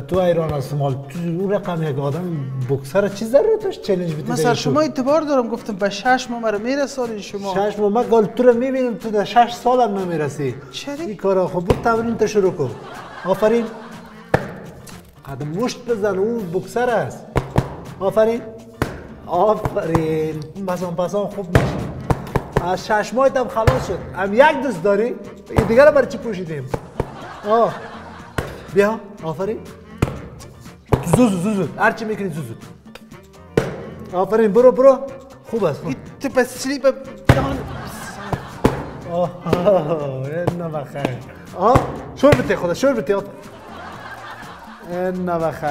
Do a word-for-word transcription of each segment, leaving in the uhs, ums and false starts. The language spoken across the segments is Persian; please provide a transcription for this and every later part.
تو ایران است مال اون رقم یک آدم بوکسر چیز در روش چالش بده مثلا شما اعتبار دارم گفتم به شش ما رو میرسونید شما شش ما ما گل تو رو میبینیم تو در شش سالم نمیرسی این کارا خب بود تمرین تو شروع کن آفرین قدم مشت بزن اون بوکسر است آفرین آفرین بازم بازم خوب میشه از شش ماهت هم خلاص شد هم یک دوست داری دیگه رو برای چی پوشیدیم آه بیا آفرین زوزو زوزو هرچی میکنی زوزو آفرین برو برو خوب است خوب تپه سلیپ آه این نبخیر آه شور بته خدا شور بته آفرین این نبخیر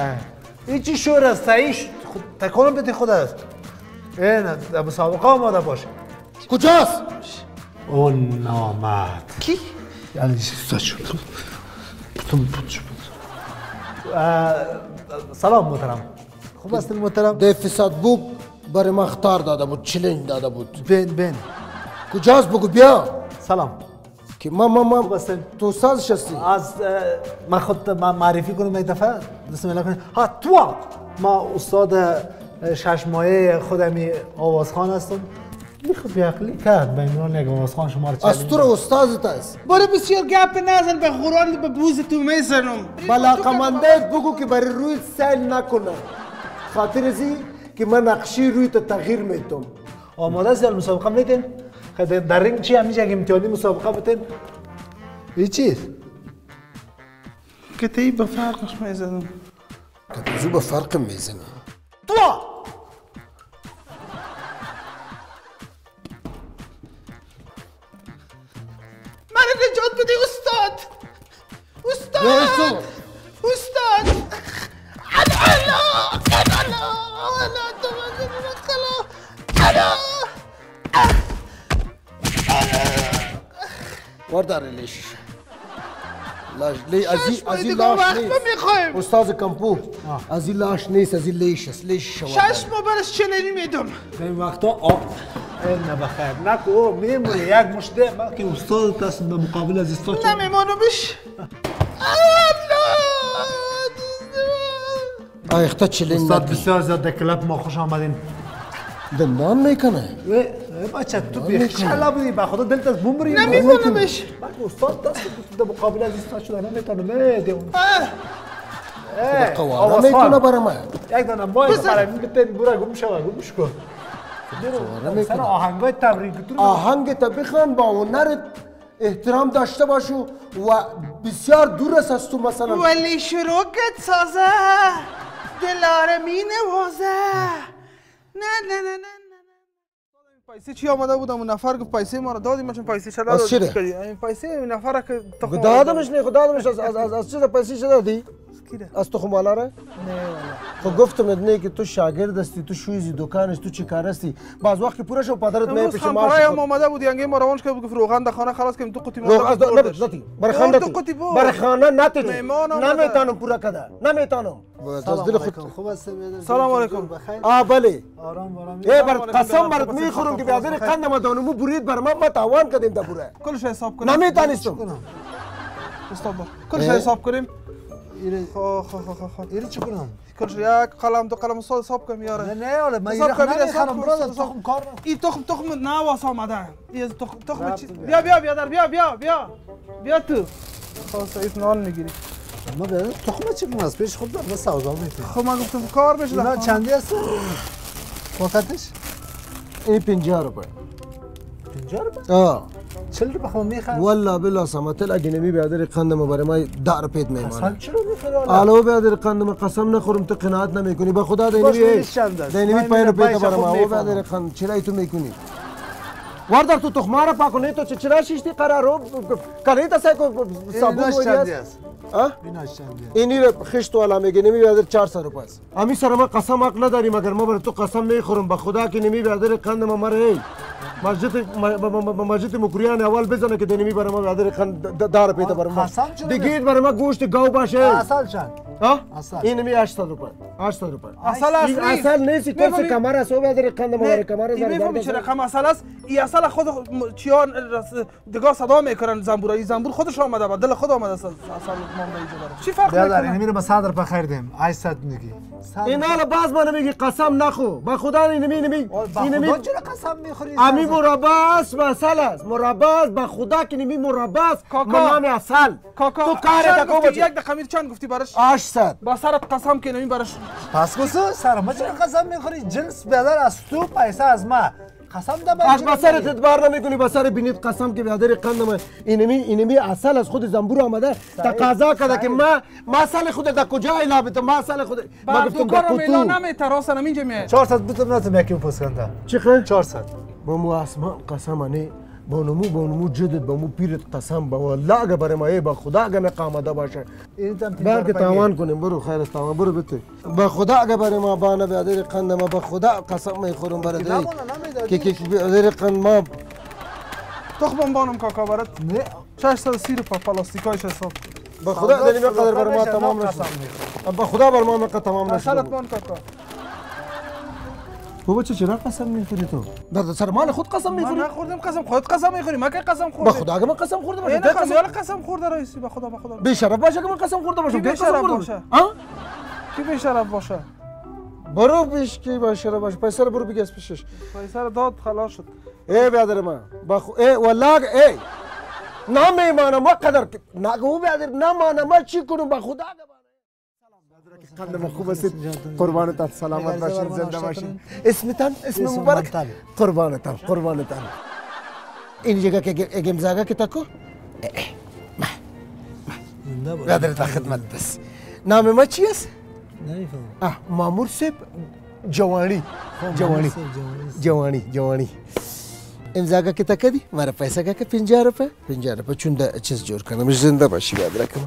این چی شور است تاییش تکانم بته خدا است این در مسابقه آماده باشه کجاست؟ اون نامرد کی؟ یعنی ساز شد بودم بود شد سلام محترم خوب هستین محترم؟ ده فیصد بوب برای من اختار داده بود چلنج داده بود بین بین کجاست بگو بیا سلام که ما ما ما خوب هستین تو سازش هستی؟ از من خود معرفی کنم یک دفعه بسم الله کنیم ها تو ما استاد شش ماهه خودمی آوازخان هستم میخواد بیاقلی کرد به امران یک آوازخان شما رو چلیم از تو رو استازت هست برای بسیار گپ نزن به خوران به بوز تو میزنم بلاقمندهت بگو که برای روی سیل نکنه خاطر ازی که من نقشی روی تا تغییر میتم آماده است در مسابقه میتین؟ در رنگ چی همیشه اگه امتحانی مسابقه بتین؟ این چیز؟ کتایی به فرقش میزنم کتایی به فرق میزنم تو نجات بده استاد استاد استاد انا انا انا انا انا توازن مخلا انا وردار ليش لاش لي ازي ازي لاش لي استاذ کمپو ازي لاش نیست ازي ليش ليش شو شش ما برش چنینی میدم این وقتا آب نه بخیر نکو او میمونه یک مشته من که استاد هستم به مقابل از استاد چون نمیمانو بش آیخته چلین نگی استاد بسیار زیاد در کلاب ما خوش آمدین دندان میکنه بچه تو بیخ شلا بودی بخدا دلت از بوم بریم نمیمانو بش بخیر استاد هستم در مقابل از استاد چون نمیتانو میدیم آواز خان یک دانم مایی برای این بتن برای گم شو گمش کن سر آهنگای تبریک آهنگ تا بخوان با هنرت احترام داشته باشو و بسیار دور است از تو مثلا ولی شروع کت سازه دلاره می نوازه نه نه نه نه پیسه چی آمده بودم اون نفر گفت پیسه ما رو دادیم ما چون پیسه شده از چیره؟ این پیسه این نفر که تخم دادمش نه خود دادمش از از از چیز پیسه شده دادی؟ از تو خمالا را؟ نه تو گفتم ادنه که تو شاگرد هستی تو شویزی دکانش تو چیکار هستی باز وقت که پورش و پدرت میای پیش ما شد امروز هم آمده بود یعنی ما روانش کرد گفت روغن در خانه خلاص کنیم تو قطی ما نتی برخانه نتی برخانه نتی نمیتانم پورا کده نمیتانم از دل خود خوب هستم سلام علیکم آ بله آرام آرام ای بر قسم برات میخورم که بیازر قندم دانمو برید بر ما ما تاوان کردیم تا پوره کلش حساب کنم نمیتانیستم استاد کلش حساب کنیم خو خو خو خو ایری چی کنم؟ کارش یک قلم دو قلم سال ساب کنم یاره نه نه من ایرخ نمیخرم برادر تخم کار این تخم تخم نواس آمده این تخم چیز بیا بیا بیادر بیا بیا بیا بیا تو خواست ایت نان میگیری اما بیادر تخمه چی کنم از پیش خود در بس اوزام میتونم خب من گفتم کار بشه اینا چندی هست؟ وقتش؟ این پنجاه روپه پنجاه روپه؟ آه چل رو بخوام میخوام والله بالله سمت الاجنبی بیادر قندم برای ما دار پیت میمونه قسم چرا میخوری الو بیادر قندم قسم نخورم تو قناعت نمیکنی به خدا دینی دینی پای رو پیت برای ما او بیادر قند چرا تو میکنی واردار تو تخمه را پاک نه تو چرا شیشتی قرارو کاری تا سه کو صابون وری است ها اینی خشت والا میگی نمی بیادر چهارصد روپیه است امی سر ما قسم حق نداری مگر ما بر تو قسم میخورم به خدا که نمی بیادر قندم مرهی مسجد مسجد مکریان اول بزنه که دنیمی برای ما بیادر قند دار پیدا برای ما دیگید برای ما گوشت گاو باشه اصل شد इन में आठ सौ रुपए आठ सौ रुपए असल असल नहीं सी तो से कमरा सो बदर कंद मोर कमरा ज़रूर میشه رقم اصل است این اصل خود چیا دیگه صدا میکنن زنبورای زنبور خودش اومده با دل خود اومده اصل مونده اینجا چی فرق میکنه برادر این میره به صدر بخیر دیم آی صد میگی اینا له باز من میگی قسم نخو به خدا این می نمی این می چرا قسم میخوری امی مربع است اصل است مربع به خدا که نمی مربع است نام اصل کاکا تو کارت کو یک دقیقه چند گفتی براش هشتصد با سرت قسم که نمی براش پس گوسو سرم چرا قسم میخوری جنس بدر از تو پیسه از ما قسم دبا از بسرت ادبار نمیکنی بسر بینید قسم که بدر قندم اینمی اینمی اصل از خود زنبور آمده تقاضا کرده که ما مسئله خود در کجا اعلام تو مسئله خود ما گفتم تو کارو نمیتراسن اینجا میاد چهارصد بتم نتم یکی پسکنده چی خن چهارصد با مو اسما قسم نه بانمو بانمو جدد بانمو پیرت قسم با والله اگه برای ما با خدا اگه نقه آمده باشه برکه تاوان کنیم برو خیر است تاوان برو بته با خدا اگه برای ما بانه بیادر قند ما با خدا قسم میخورم برای دایی که که بیادر قند ما تخبان بانم کاکا برات ششصد و سی روپا پلاستیکای شصت با خدا اگه نمی قدر برای ما تمام رسیم با خدا برای ما نقه تمام رسیم نشالت بان کاکا بابا چه چرا قسم میخوری تو؟ در سر مال خود قسم میخوری؟ من نخوردم قسم خودت قسم میخوری من که قسم خوردم به خدا اگه من قسم خورده باشم نه قسم قسم خورده رئیسی به خدا به خدا بی شرف باشه که من قسم خورده باشم بی شرف باشه ها کی بی شرف باشه برو پیش کی بی شرف باشه پیسه رو برو بگس پیشش پیسه رو داد خلاص شد ای برادر من بخو ای والله ای نمیمانم وقدر نگو برادر نمانم چی کنم به خدا قندم خوب هستید قربانتان سلامت باشین زنده باشین اسمتان اسم مبارک قربانتان قربانتان این جگه که اگم زاگه که تاکو ما ما برادر تا خدمت دست نام ما چی است؟ نمیفهم مامور صاحب جوانی جوانی جوانی جوانی امضا کا کتا کدی ہمارا پیسہ کا کہ پنجاه روپے پنجاه روپے چوندا چیز جوڑ کرنا مجھ زندہ باشی یاد رکھنا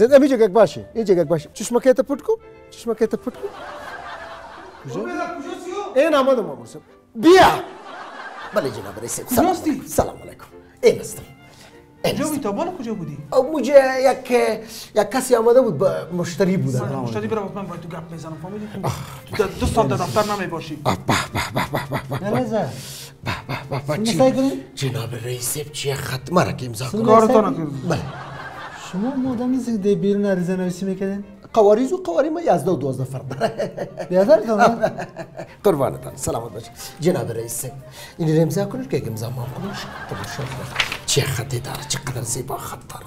زندہ بھی جگہ باشی یہ جگہ باشی چشمہ کہتا پھٹ کو چشمہ کہتا پھٹ کو اے نامہ دو مامور صاحب بیا بلے جناب رئیس سلام علیکم اے مستر کجا بودی تا بالا کجا بودی؟ موجه یک یک کسی آمده بود با مشتری بود. مشتری برای من باید تو گپ میزنم فهمیدی؟ تو دو سال در دفتر نمیباشی. به به به به به به. نمیزه. به به به به. چی؟ جناب رئیس چی خط مرا که امضا کنه؟ کارتون نکردی. بله. شما مودم از دبیر عرضه نویسی میکردین؟ قواریز و قواری ما یازده و دوازده فرد داره. بیادرتان. قربانتان سلامت باشید. جناب رئیس این رو امضا کنید که امضا ما کنید. تبارک چه خطی داره چقدر زیبا خط دارن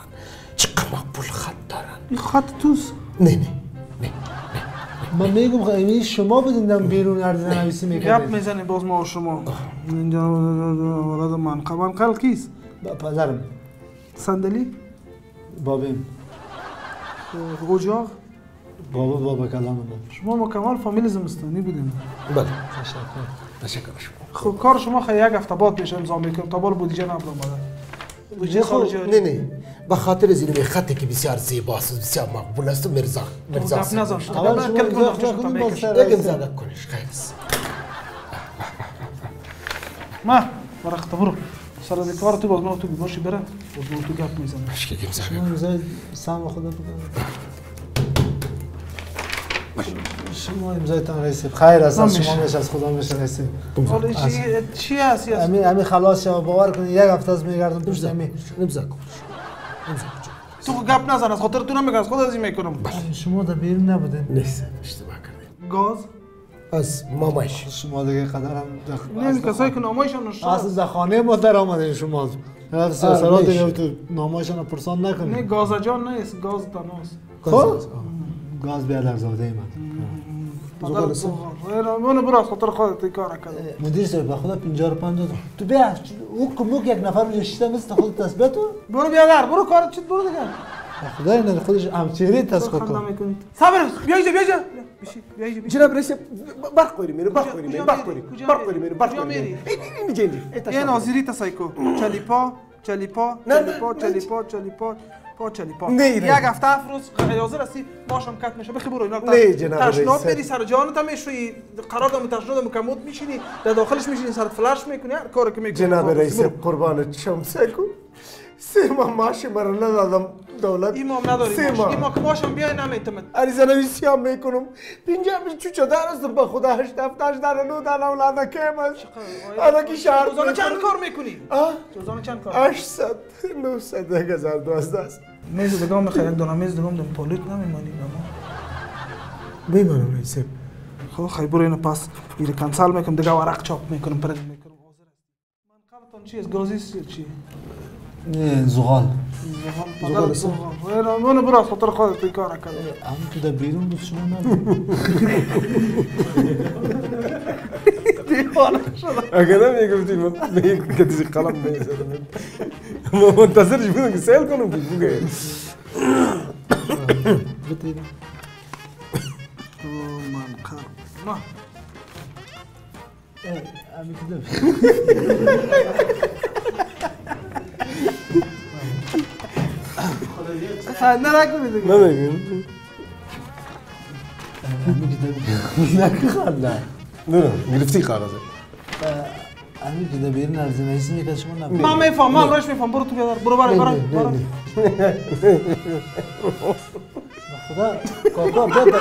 چقدر مقبول خط دارن این خط توست؟ نه نه نه من میگم خیلی شما بودیندم بیرون عرضه نویسی میکردید گپ میزنی باز ما و شما اینجا ولد من منقل کیست؟ پدرم صندلی؟ بابیم قجاق؟ بابا بابا کلام من شما مکمل فامیل زمستانی بودیم بله تشکر تشکر شما خب کار شما خیلی یک هفته بعد پیش امضا میکنم تا بال بودجه نبرم بعد نه نه با خاطر زیرمی خطی که بسیار زیباست بسیار مقبول است مرزا مرزا است یکم زیاده کنش خیر است ما ورقت برو سر از کار تو باز ما تو باشی بره باز ما تو گپ میزنم یکم زیاده سلام خدا شما امضایتان رسید خیر است شما میشه از خدا میشه رسید حالا چی هست همین همین خلاص شما باور کنید یک هفته از میگردم پشت همین امضا کن تو گپ نزن از خاطر تو نمیگم از خود از این میکنم شما در بیرون نبودین نیست اشتباه کردید گاز از مامایش شما دیگه قدرم نه کسایی که نامایشان نشد از در خانه ما در آمدین شما از سرات دیگه تو نامایشان پرسان نکنید نه گاز جان نیست گاز تماس خب گاز بیادر زاده من من برای خاطر خودت این کار کرده مدیر صاحب به خدا پنجاه رو پنجاه دارم تو بیا او کموک یک نفر میشه شیده مثل خودت تثبیت برو بیادر برو کارت چید برو دیگر به خدا اینه خودش همچهری تثبیت کن صبر بیا اینجا بیا اینجا بیا اینجا جناب رئیس برق قویری میره برق قویری میره برق قویری میره برق قویری میره اینجا اینجا یه ناظری تسایکو چلیپا چلیپا چلیپا چلیپا چلیپا چلی پا یک هفته افروز غیازه رسی باشم کت میشه بخی برو اینا تا تشناب میری سر جانت هم میشوی قرار دام تشناب مکمود میشینی در داخلش میشینی سرت فلش میکنی هر کاری که میکنی جناب رئیس قربان شمسه کن Sema maši marana da dolar. Ima nadori. Sema. Ima kvašam biaj nametemet. Ali za nevisijam mekonom. Pinjam iz çuça darasın ba khuda هشت هفتاد dana nu dana avlada kemaz. Adaki şahar. Rozana çan kar mekuni? Ha? Rozana çan kar? هشتصد نهصد هزار دوازده. Mez degam mekhayak dona mez degam dom polit namimani bama. Beymanam reisep. خو خیبوری نپاس یه کانسال میکنم دگاه وارق چاپ میکنم پرند میکنم آذر من کارتون چیه گروزیسی چی نه زغال زغال زغال من من برای خطر خود تیکار کردم اما تو دبیرم دوست من دیوانه شدم اگر نمیگفتی من میگفتی قلم میزدم ما منتظرش بودم که سیل کنم بگه بته ما ايه عم يكذب خلنا راكم يدق ما بيقول عم يكذب لك خلنا نو قلفتي خلاص عم يكذب لنا زين اسمي كشمنا ما ما يفهم ما راش يفهم برو تقدر برو برا برا خدا كوكو بدا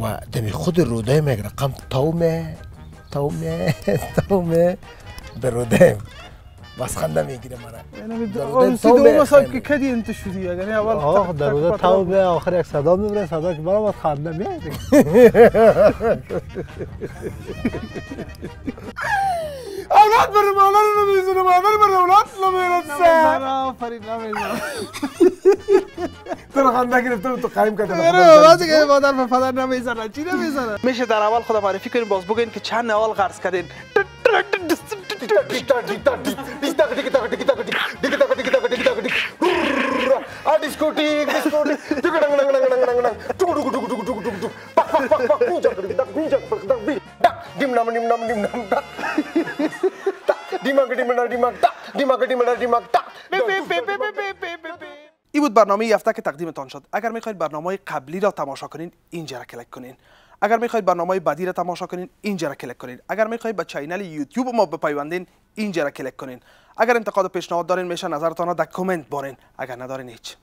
و دمی خود رودایم اگر رقم تومه تومه تومه بر رودایم بس خنده میگیره مرا. اون سی دوم سال که کدی انت شدی اگر نه اول. آه در رودا تومه آخر یک صدا میبره صدا که برام بس خنده میاد. اولاد برم اولاد نمیزنم اولاد برم اولاد نمیرد سر. نمیزنم فرید نمیزنم. تو خنده گرفتم تو قایم کردم. آره واسه که مادر و پدر نمیزنن چی نمیزنن. میشه در اول خدا معرفی کنیم باز بگین که چند اول قرض کردین. Dim nam dim nam dim nam tak tak dimak dimak dimak tak dimak dimak dimak tak ای بود برنامه یفته که تقدیمتان شد. اگر میخواید برنامه قبلی را تماشا کنین اینجا را کلیک کنین. اگر میخواید برنامه بعدی را تماشا کنین اینجا را کلیک کنین. اگر میخواید به چینل یوتیوب ما بپیوندین اینجا را کلیک کنین. اگر انتقاد و پیشنهاد دارین میشه نظرتان را در کامنت بارین. اگر ندارین هیچ